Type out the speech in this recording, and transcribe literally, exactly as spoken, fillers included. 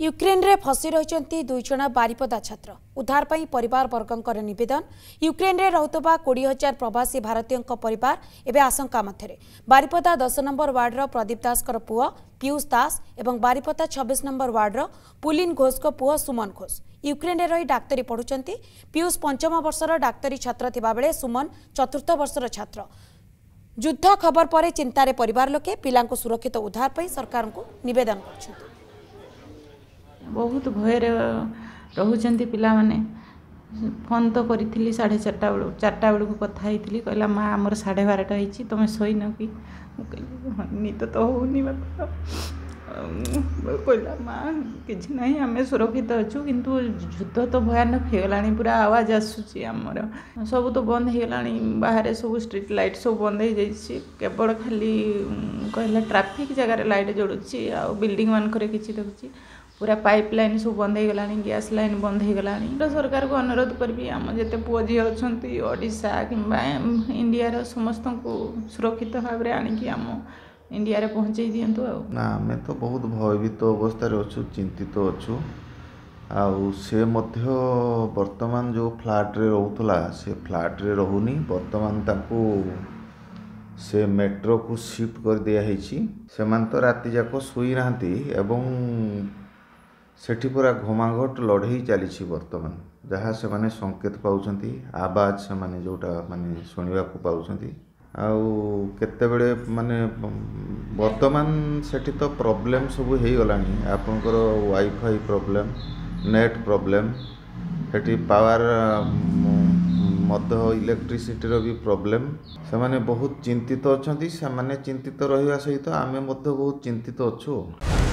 Ukraine रे फसी रही दुई जना बारीपदा छात्र उद्धार पर परिवार वर्गंकर नवेदन। यूक्रेन रे रहतबा कोड़ी हजार प्रवासी भारतीयों परिवार एवं आशंका मध्य। बारीपदा दस नंबर वार्डर प्रदीप दास पुओ पियूष दास और बारीपदा छब्बीस नंबर वार्डर पुलिन घोष पुओ सुमन घोष यूक्रेन रही डाक्तरी पढ़ुंट। पियूष पंचम वर्षर डाक्तरी छात्र थे, सुमन चतुर्थ वर्षर छात्र। युद्ध खबर पर चिंतार परिवार लोके पिला सुरक्षित उद्धार पर सरकार को निवेदन कर। बहुत भयर रोचन पाने फोन तो करी साढ़े चार्टा बेलू चार्टा बेलू कथी कहला माँ आमर साढ़े बारटा होती तुम्हें शोन कि निद तो होनी बाप कहला माँ कि आम सुरक्षित अच्छु किंतु युद्ध तो भयानक होगा पूरा आवाज आसूसी आमर सब तो बंद होगा बाहर सब स्ट्रीट लाइट सब बंद हो जाए केवल खाली कहला ट्राफिक जगार लाइट जलुची आ बिल्डिंग मानक किसी देखुची पूरा पाइप लाइन सब बंद हो गला गैस लाइन बंद हो गला। सरकार को अनुरोध करी आम जिते पुओ झी अच्छे ओडिशा किंबा इंडिया रो समस्त को सुरक्षित भाव में आम इंडिया रे पहुँचे दिंतु। आम तो बहुत भयभीत अवस्था अच्छु चिंतित अच्छु आउ से बर्तमान जो फ्लाट्रे रोला से फ्लाट्रे रोनी बर्तमान ताकू से मेट्रो को शिफ्ट कर दिया से मान तो राति जाक शोना सेठी पूरा घमाघट लड़े चली बर्तमान जहाँ से माने संकेत पाँच आवाज से माने जोटा माने शुणा पाँच आते माने बर्तमान सेठी तो प्रॉब्लम सब हो गला आपणकर वाईफाई प्रॉब्लम नेट प्रॉब्लम सेठी पावर मध्य इलेक्ट्रिसिटी रो भी प्रॉब्लम से माने बहुत चिंतित अच्छा से माने चिंतित रहिया सहित आमे मध्य बहुत चिंतित अच्छु।